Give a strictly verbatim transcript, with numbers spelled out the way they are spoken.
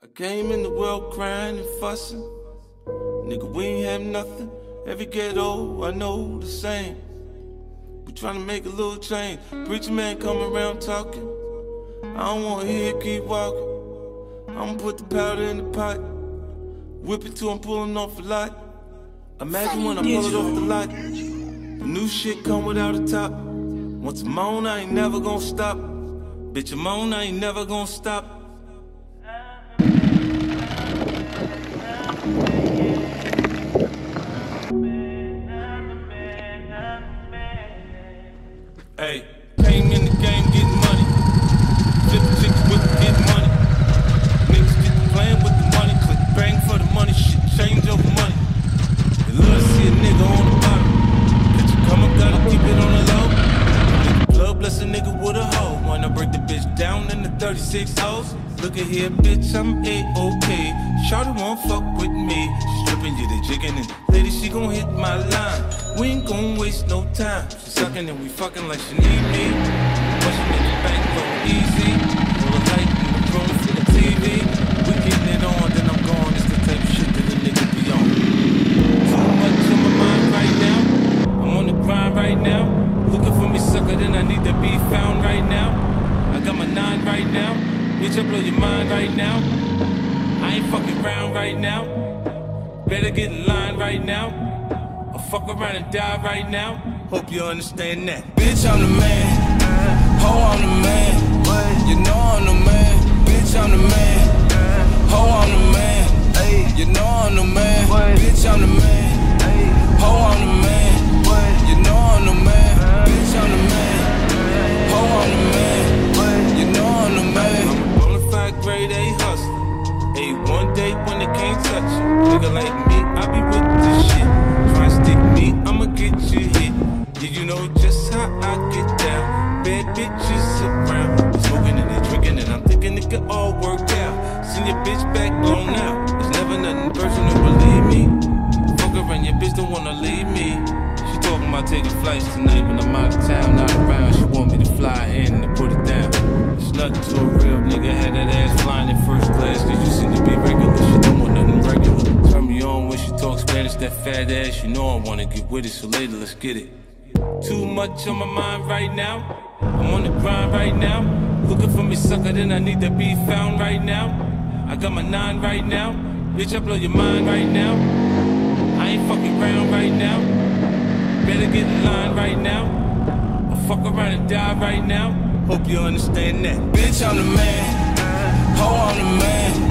I came in the world crying and fussing. Nigga, we ain't have nothing. Every ghetto I know the same. We tryna make a little change. Preacher man come around talking. I don't wanna hear it, keep walking. I'ma put the powder in the pot. Whip it till I'm pulling off a lot. Imagine when I pull it off the lot. The new shit come without a top. Once I'm on, I ain't never gonna stop. Bitch, I'm on, I ain't never gonna stop. Hey, came in the game getting money. Flip chicks with get money. Niggas get playing with the money. Click bang for the money. Shit change over money. They love to see a nigga on the bottom. Bitch, you come up, gotta keep it on the low. Nigga club, bless a nigga with a hoe. Wanna break the bitch down in the thirty-six hoes. Look at here, bitch, I'm A-okay. Shawty won't fuck with me. She's stripping you, they jigging and lady, she gon' hit my line. We ain't gon' waste no time. She sucking and we fucking like she need me. But she make it bank low easy. Roll a light in the room, see the T V. We getting it on, then I'm gone. It's the type of shit that a nigga be on. Too much on my mind right now. I'm on the grind right now. Looking for me, sucker, then I need to be found right now. I got my nine right now. Bitch, I blow your mind right now. I ain't fucking round right now. Better get in line right now. Or fuck around and die right now. Hope you understand that. Bitch, I'm the man. Ho, I'm the man. You know I'm the man. Bitch, I'm the man. Ho, I'm the man. You know I'm the man. Bitch, I'm the man. Ho, I'm the man. You know I'm the man. Bitch, I'm the man. Ho, I'm the man. You know I'm the man. Grade A hustler, a one day when they can't touch you. Nigga like me, I be with this shit. Try stick me, I'ma get you hit. Did you know just how I get down? Bad bitches around, smoking and they drinking, and I'm thinking it could all work out. Send your bitch back on out. There's never nothing personal, believe me. Fuck around, your bitch don't wanna leave me. She talking about taking flights tonight when I'm out of town, not around. She want me to fly in and put it down. It's nothing to a real nigga, had that ass flying in first class. Did you seem to be regular? She don't want nothing regular. Turn me on when she talks Spanish, that fat ass. You know I wanna get with it, so later let's get it. Too much on my mind right now. I'm on the grind right now. Looking for me, sucker, then I need to be found right now. I got my nine right now. Bitch, I blow your mind right now. I ain't fucking round right now. Better get in line right now. Or fuck around and die right now. Hope you understand that. Bitch, I'm the man. Ho, I'm the man.